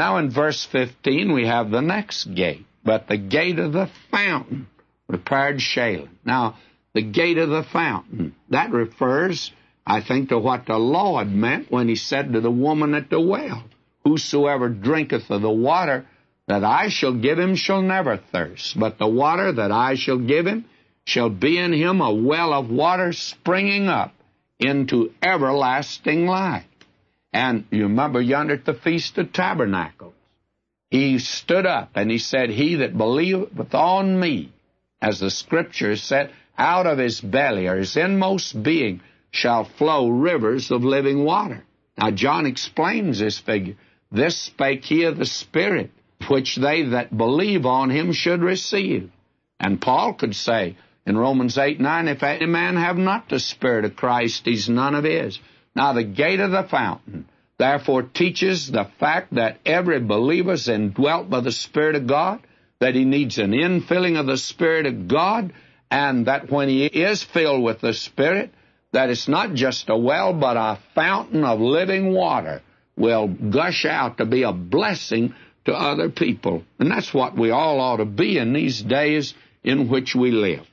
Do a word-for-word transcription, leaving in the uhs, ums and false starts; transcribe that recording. Now in verse fifteen, we have the next gate, but the gate of the fountain, repaired Shalim. Now, the gate of the fountain, that refers, I think, to what the Lord meant when he said to the woman at the well, whosoever drinketh of the water that I shall give him shall never thirst, but the water that I shall give him shall be in him a well of water springing up into everlasting life. And you remember yonder at the Feast of Tabernacles, he stood up and he said, he that believeth on me, as the Scripture said, out of his belly or his inmost being shall flow rivers of living water. Now John explains this figure. This spake he of the Spirit, which they that believe on him should receive. And Paul could say in Romans eight, nine, if any man have not the Spirit of Christ, he's none of his. Now the gate of the fountain therefore teaches the fact that every believer is indwelt by the Spirit of God, that he needs an infilling of the Spirit of God, and that when he is filled with the Spirit, that it's not just a well, but a fountain of living water will gush out to be a blessing to other people. And that's what we all ought to be in these days in which we live.